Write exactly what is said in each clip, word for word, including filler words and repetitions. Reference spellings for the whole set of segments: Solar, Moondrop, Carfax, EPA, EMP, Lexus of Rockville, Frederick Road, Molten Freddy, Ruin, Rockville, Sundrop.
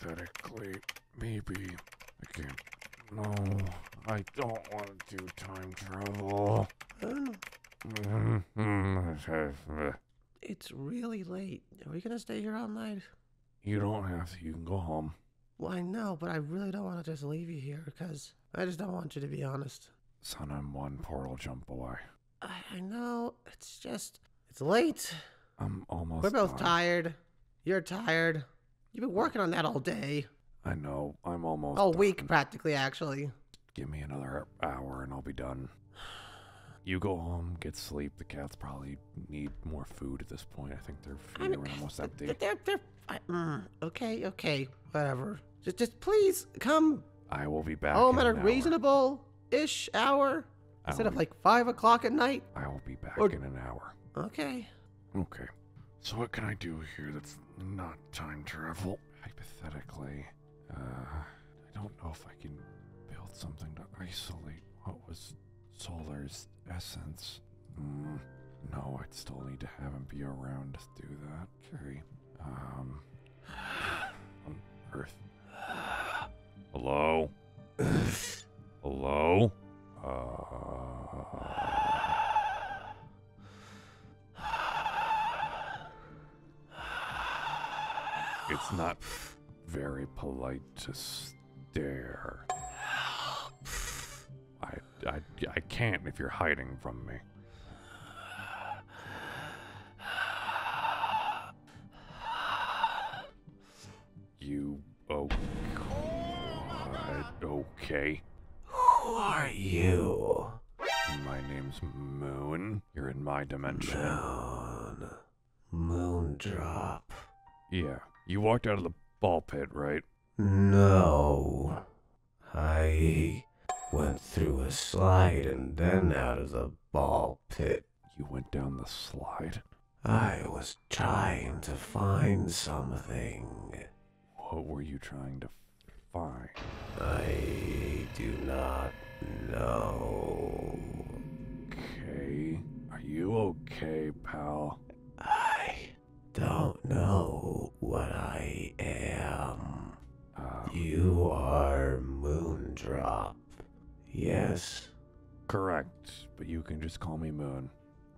hypothetically, maybe I can't. No, I don't want to do time travel. It's really late. Are we gonna stay here all night? You don't have to. You can go home. Well, I know, but I really don't want to just leave you here because I just don't want you to be honest. Son, I'm one portal jump away. I, I know. It's just, it's late. I'm almost We're both done. tired. You're tired. You've been working on that all day. I know. I'm almost All done. week, practically, actually. Give me another hour and I'll be done. You go home, get sleep. The cats probably need more food at this point. I think their feet are almost empty. They're, they're, I, mm, okay, okay, whatever. Just, just please come. I will be back. Oh, at a reasonable-ish hour instead of like five o'clock at night. I will be back in an hour. Okay. Okay. So what can I do here that's not time travel? Hypothetically, uh, I don't know if I can build something to isolate what was Solar's essence. Mm, no, I'd still need to have him be around to do that. Okay. Um. On Earth. Hello? Hello? Uh. It's not very polite to stare. I, I can't if you're hiding from me. You... Oh... God, okay. Who are you? My name's Moon. You're in my dimension. Moon. Moondrop. Yeah. You walked out of the ball pit, right? No. I... went through a slide and then out of the ball pit. You went down the slide? I was trying to find something. What were you trying to find? I do not know. Okay. Are you okay, pal? I don't know what I am. Um, you are Moondrop. Yes. Correct, but you can just call me Moon.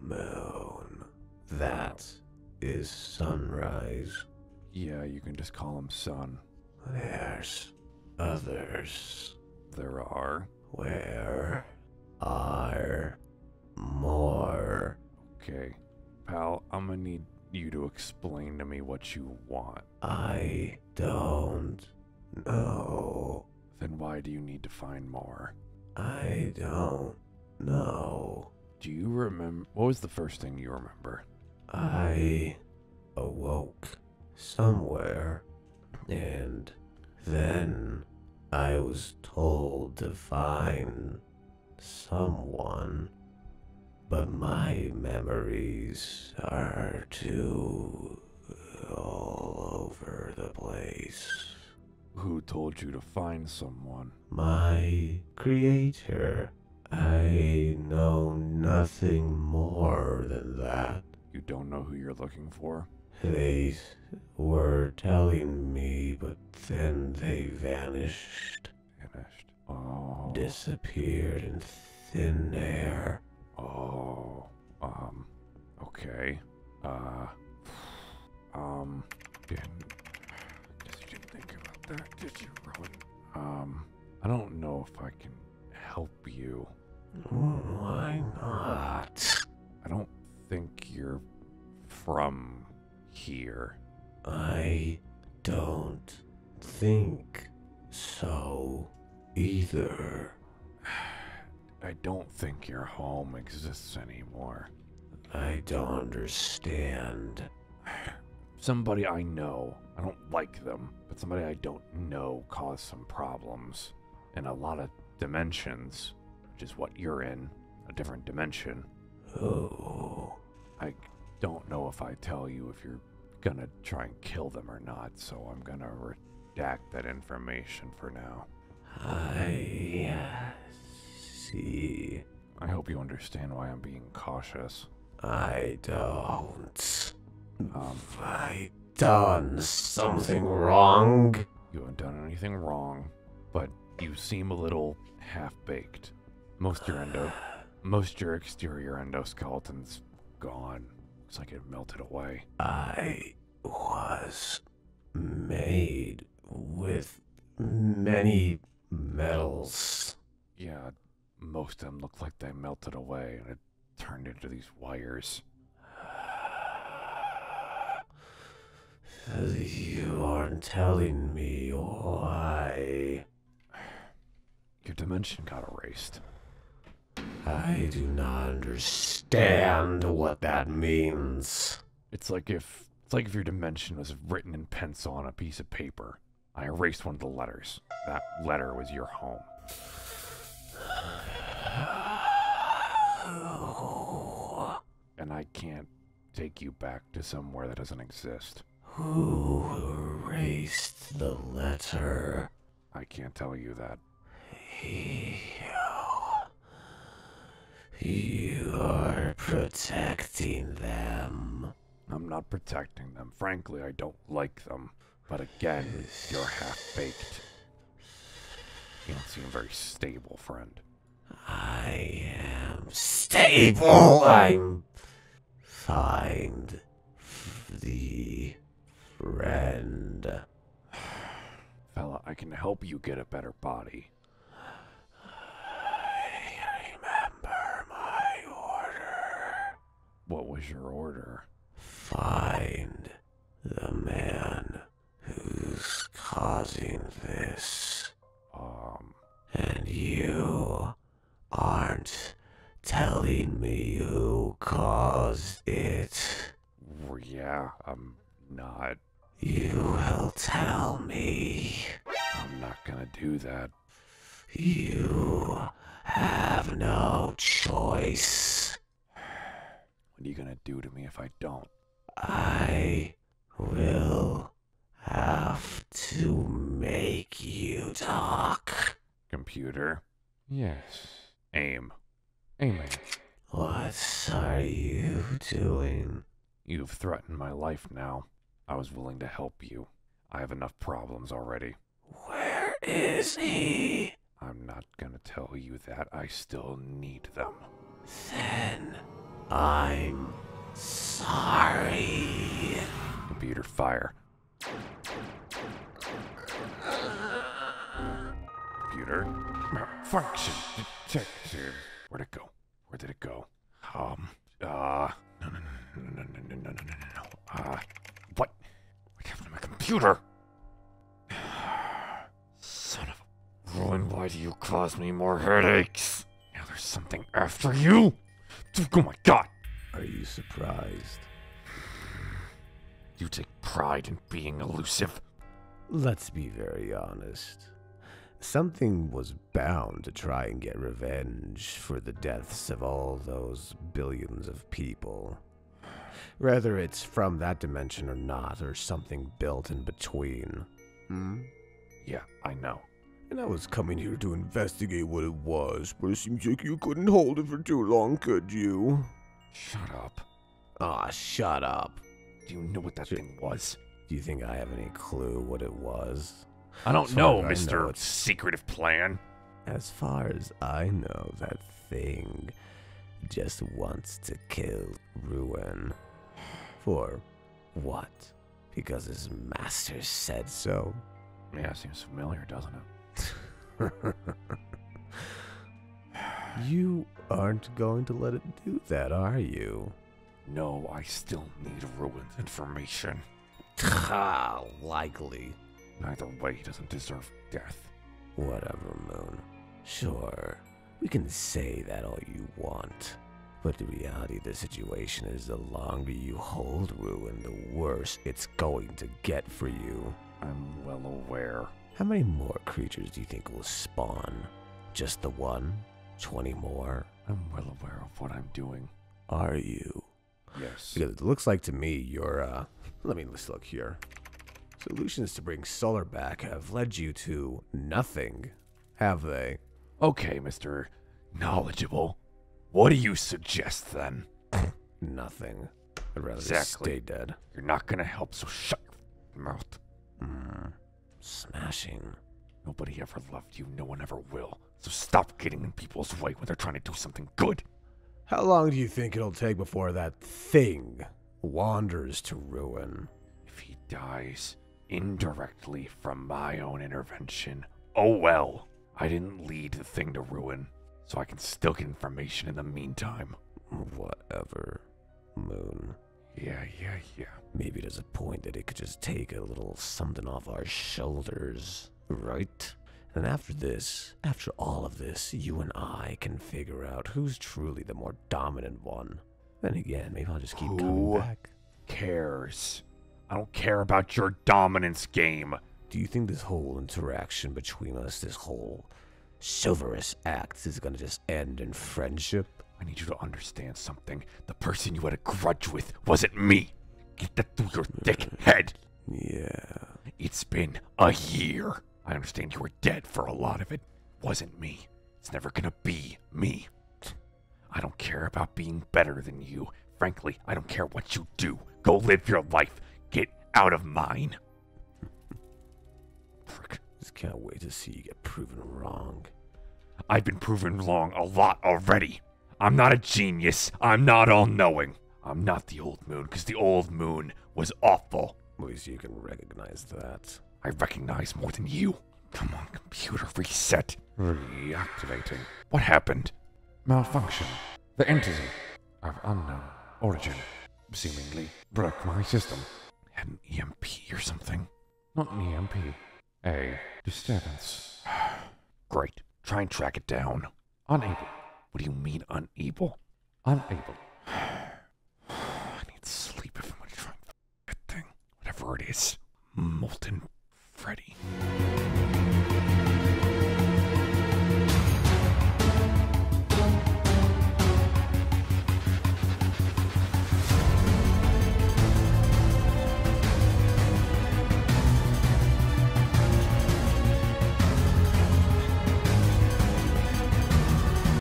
Moon. That is Sunrise. Yeah, you can just call him Sun. There's others. There are. Where are more? Okay. Pal, I'm gonna need you to explain to me what you want. I don't know. Then why do you need to find more? I don't know. Do you remember? What was the first thing you remember? I awoke somewhere, and then I was told to find someone, but my memories are too all over the place. Who told you to find someone? My creator. I know nothing more than that. You don't know who you're looking for? They were telling me, but then they vanished. Vanished? Oh. Disappeared in thin air. Oh. Um. Okay. Uh. Um. Didn't. That did you ruin? Um, I don't know if I can help you. Why not? I don't think you're from here. I don't think so either. I don't think your home exists anymore. I don't understand. Somebody I know, I don't like them, but somebody I don't know caused some problems in a lot of dimensions, which is what you're in, a different dimension. Oh. I don't know if I tell you if you're gonna try and kill them or not, so I'm gonna redact that information for now. I see. I hope you understand why I'm being cautious. I don't. Um, Have I done something wrong? you haven't done anything wrong, but you seem a little half-baked. Most your endo, most your exterior endoskeleton's gone. Looks like it melted away. I was made with many metals. Yeah, most of them looked like they melted away, and it turned into these wires. You aren't telling me why. Your dimension got erased. I do not understand what that means. It's like if it's like if your dimension was written in pencil on a piece of paper. I erased one of the letters. That letter was your home. Oh. And I can't take you back to somewhere that doesn't exist. Who erased the letter? I can't tell you that. You, you are protecting them. I'm not protecting them. Frankly, I don't like them. But again, you're half-baked. You don't seem very stable, friend. I am stable! I'm... Find... the... friend. Fella, I can help you get a better body. I remember my order. What was your order? Find the man who's causing this. Um... And you aren't telling me who caused it. Well, yeah, I'm not. You will tell me. I'm not gonna do that. You have no choice. What are you gonna do to me if I don't? I will have to make you talk. Computer. Yes. Aim. Aiming. What are you doing? You've threatened my life now. I was willing to help you. I have enough problems already. Where is he? I'm not gonna tell you that. I still need them. Then I'm sorry. Computer, fire. Computer, malfunction detected. Where'd it go? Where did it go? Um, uh, no, no, no, no, no, no, no, no, no, no, uh, what? What happened to my computer? Son of a... Ruin, why do you cause me more headaches? Now there's something after you? Oh my god! Are you surprised? You take pride in being elusive. Let's be very honest. Something was bound to try and get revenge for the deaths of all those billions of people. Whether it's from that dimension or not, or something built in between. Hmm? Yeah, I know. And I was coming here to investigate what it was, but it seems like you couldn't hold it for too long, could you? Shut up. Aw, shut up. Do you know what that Sh- thing was? Do you think I have any clue what it was? I don't as know, Mister Know Secretive Plan. As far as I know, that thing just wants to kill Ruin. For what? Because his master said so? Yeah, seems familiar, doesn't it? You aren't going to let it do that, are you? No, I still need Ruin's information. Ha, likely. Either way, he doesn't deserve death. Whatever, Moon. Sure, we can say that all you want. But the reality of the situation is the longer you hold Ruin, the worse it's going to get for you. I'm well aware. How many more creatures do you think will spawn? Just the one? Twenty more? I'm well aware of what I'm doing. Are you? Yes. Because it looks like to me you're, uh... let me just look here. Solutions to bring Solar back have led you to nothing, have they? Okay, Mister Knowledgeable. What do you suggest, then? Nothing. I'd rather exactly. Just stay dead. You're not gonna help, so shut your mouth. Mm. Smashing. Nobody ever loved you, no one ever will. So stop getting in people's way when they're trying to do something good. How long do you think it'll take before that thing wanders to ruin? If he dies indirectly from my own intervention, oh well. I didn't lead the thing to ruin, so I can still get information in the meantime. Whatever, Moon. Yeah, yeah, yeah. Maybe there's a point that it could just take a little something off our shoulders, right? And after this, after all of this, you and I can figure out who's truly the more dominant one. Then again, maybe I'll just keep Who coming back. Who cares? I don't care about your dominance game. Do you think this whole interaction between us, this whole chivalrous act, is gonna just end in friendship? I need you to understand something. The person you had a grudge with wasn't me. Get that through your thick head. Yeah. It's been a year. I understand you were dead for a lot of it. Wasn't me. It's never gonna be me. I don't care about being better than you. Frankly, I don't care what you do. Go live your life. Get out of mine. Frick. Just can't wait to see you get proven wrong. I've been proven wrong a lot already. I'm not a genius. I'm not all-knowing. I'm not the old moon, because the old moon was awful. At least you can recognize that. I recognize more than you. Come on, computer, reset. Reactivating. What happened? Malfunction. The entity of unknown origin seemingly broke my system. Had an E M P or something? Not an E M P. A disturbance. Great. Try and track it down. Unable. What do you mean, unable? Unable. I need sleep if I'm gonna try and f*** that thing. Whatever it is. Molten Freddy.